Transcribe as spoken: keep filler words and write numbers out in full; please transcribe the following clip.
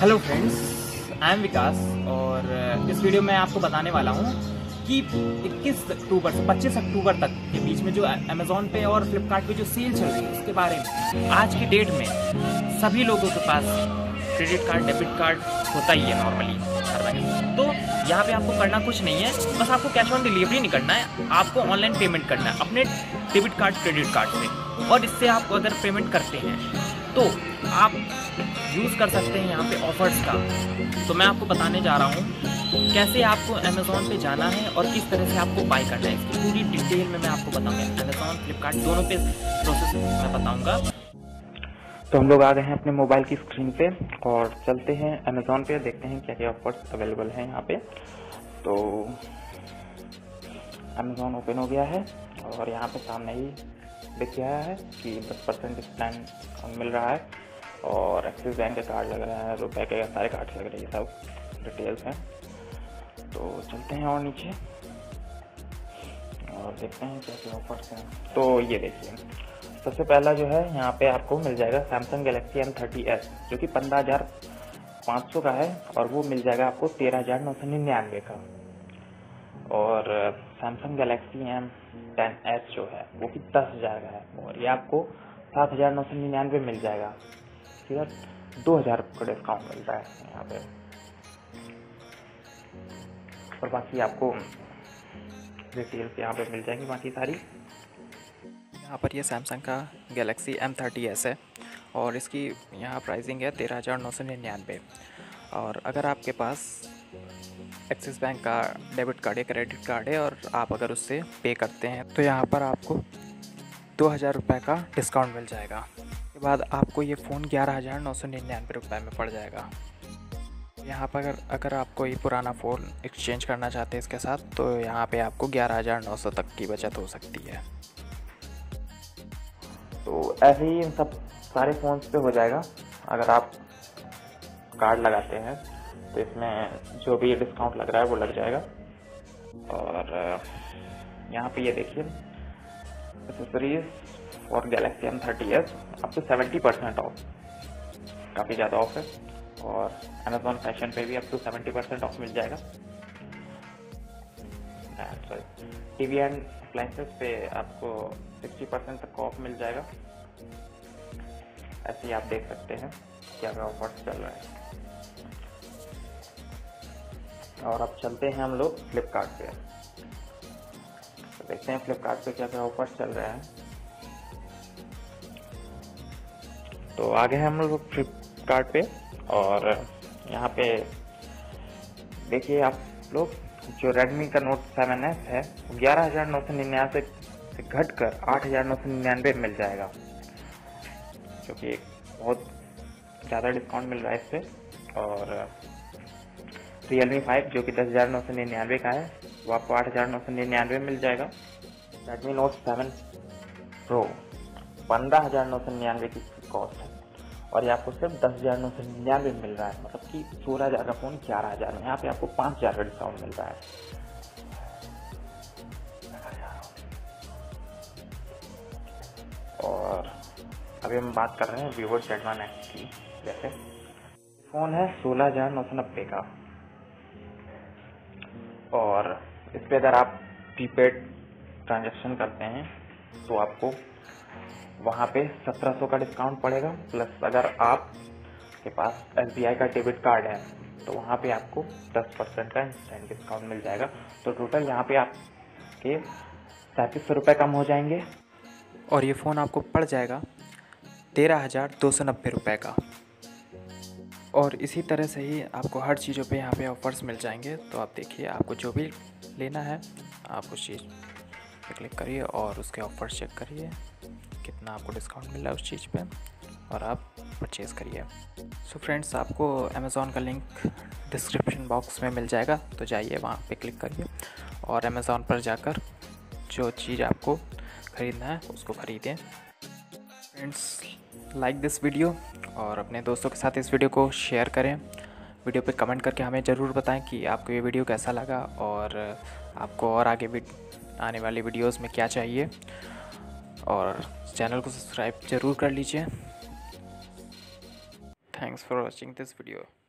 Hello friends, I am Vikas और इस video में आपको बताने वाला हूँ कि इक्कीस अक्टूबर से पच्चीस अक्टूबर तक के बीच में जो अमेज़ॉन पे और फ्लिपकार्ट पे जो सेल चल रही है उसके बारे में। आज की डेट में सभी लोगों के पास क्रेडिट कार्ड, डेबिट कार्ड होता ही है नॉर्मली हर महीने, तो यहाँ पे आपको करना कुछ नहीं है, बस आपको कैश ऑन डिलीवरी नहीं करना है, आपको ऑनलाइन पेमेंट करना है अपने डेबिट कार्ड, क्रेडिट कार्ड से। और इससे आप अगर पेमेंट करते हैं तो आप यूज़ कर सकते हैं यहाँ पे ऑफर्स का। तो मैं आपको बताने जा रहा हूँ कैसे आपको अमेज़ॉन पे जाना है और किस तरह से आपको बाई करना है, इसकी पूरी डिटेल में मैं आपको बताऊँगा। अमेज़ॉन, फ्लिपकार्ट दोनों पे प्रोसेस मैं बताऊँगा। तो हम लोग आ गए हैं अपने मोबाइल की स्क्रीन पे और चलते हैं अमेज़ॉन पे, देखते हैं क्या क्या ऑफर्स अवेलेबल हैं यहाँ पे। तो अमेज़ॉन ओपन हो गया है और यहाँ पर सामने ही दिख रहा है कि दस परसेंट डिस्काउंट मिल रहा है और एक्सिस बैंक का कार्ड लग रहा है, रुपए के सारे कार्ड लग रहे हैं, सब डिटेल्स हैं। तो चलते हैं और नीचे और देखते हैं क्या क्या ऑफर्स हैं। तो ये देखिए, सबसे पहला जो है यहाँ पे आपको मिल जाएगा Samsung Galaxy M thirty S जो कि पंद्रह हज़ार पाँच सौ का है और वो मिल जाएगा आपको तेरह हज़ार नौ सौ निन्यानवे का। और Samsung Galaxy M ten S जो है वो कि दस हज़ार का है और ये आपको सात हज़ार नौ सौ निन्यानवे मिल जाएगा, दो हज़ार का डिस्काउंट मिल रहा है यहाँ पे। और बाकी आपको डिटेल्स यहाँ पे मिल जाएंगी बाकी सारी। यहाँ पर ये सैमसंग का गैलेक्सी एम थर्टी एस है और इसकी यहाँ प्राइसिंग है तेरह हज़ार नौ सौ निन्यानवे। और अगर आपके पास एक्सिस बैंक का डेबिट कार्ड या क्रेडिट कार्ड है और आप अगर उससे पे करते हैं तो यहाँ पर आपको दो हज़ार रुपये का डिस्काउंट मिल जाएगा। के बाद आपको ये फ़ोन ग्यारह हज़ार नौ सौ निन्यानवे रुपये में पड़ जाएगा। यहाँ पर अगर अगर आपको ये पुराना फ़ोन एक्सचेंज करना चाहते हैं इसके साथ तो यहाँ पे आपको ग्यारह हज़ार नौ सौ तक की बचत हो सकती है। तो ऐसे ही इन सब सारे फ़ोन्स पे हो जाएगा। अगर आप कार्ड लगाते हैं तो इसमें जो भी डिस्काउंट लग रहा है वो लग जाएगा। और यहाँ पर ये देखिए, एक्सेसरीज और गैलेक्सी एम थर्टी एस आपको सेवेंटी परसेंट ऑफ, काफ़ी ज़्यादा ऑफ है। और अमेज़ॉन फैशन पे भी आपको सेवेंटी परसेंट ऑफ मिल जाएगा। टी वी एंड अप्लाइंसेस पे आपको सिक्सटी परसेंट तक ऑफ मिल जाएगा। ऐसे ही आप देख सकते हैं क्या क्या ऑफर्स चल रहे हैं। और अब चलते हैं हम लोग फ्लिपकार्ट पे, तो देखते हैं फ्लिपकार्ट पे क्या क्या ऑफर्स चल रहे हैं। तो आगे हैं हम लोग फ्लिपकार्ट पे और यहाँ पे देखिए आप लोग जो रेडमी का नोट सेवन एस है ग्यारह हज़ार नौ सौ निन्यानवे से घट कर आठ हज़ार नौ सौ निन्यानवे मिल जाएगा, जो कि एक बहुत ज़्यादा डिस्काउंट मिल रहा है इससे। और रियलमी फाइव जो कि दस हज़ार नौ सौ निन्यानवे का है वो आपको आठ हज़ार नौ सौ निन्यानवे मिल जाएगा। रेडमी नोट सेवन प्रो पंद्रह हज़ार नौ सौ निन्यानवे की कॉस्ट है और ये आपको सिर्फ दस हज़ार नौ सौ निन्यानवे मिल रहा है, मतलब कि सोलह हज़ार का फ़ोन ग्यारह हज़ार में, यहाँ पे आपको पाँच हज़ार का डिस्काउंट मिल रहा है। और अभी हम बात कर रहे हैं वीवो जेड वन एक्स की। जैसे फ़ोन है सोलह हज़ार नौ सौ नब्बे का और इस पर अगर आप प्रीपेड ट्रांजेक्शन करते हैं तो आपको वहाँ पे सत्रह सौ का डिस्काउंट पड़ेगा। प्लस अगर आप के पास एस बी आई का डेबिट कार्ड है तो वहाँ पे आपको दस परसेंट का इंस्टेंट डिस्काउंट मिल जाएगा। तो टोटल यहाँ पे आपके सैंतीस सौ रुपये कम हो जाएंगे और ये फ़ोन आपको पड़ जाएगा तेरह हज़ार दो सौ नब्बे रुपये का। और इसी तरह से ही आपको हर चीज़ों पे यहाँ पे ऑफर्स मिल जाएंगे। तो आप देखिए, आपको जो भी लेना है आप उस चीज़ पर क्लिक करिए और उसके ऑफर्स चेक करिए कितना आपको डिस्काउंट मिला उस चीज़ पे और आप परचेज़ करिए। सो फ्रेंड्स, आपको अमेज़ॉन का लिंक डिस्क्रिप्शन बॉक्स में मिल जाएगा, तो जाइए वहाँ पे क्लिक करिए और अमेज़ॉन पर जाकर जो चीज़ आपको ख़रीदना है उसको ख़रीदें। फ्रेंड्स, लाइक दिस वीडियो और अपने दोस्तों के साथ इस वीडियो को शेयर करें। वीडियो पे कमेंट करके हमें ज़रूर बताएं कि आपको ये वीडियो कैसा लगा और आपको और आगे भी आने वाली वीडियोज़ में क्या चाहिए। और चैनल को सब्सक्राइब ज़रूर कर लीजिए। Thanks for watching this video.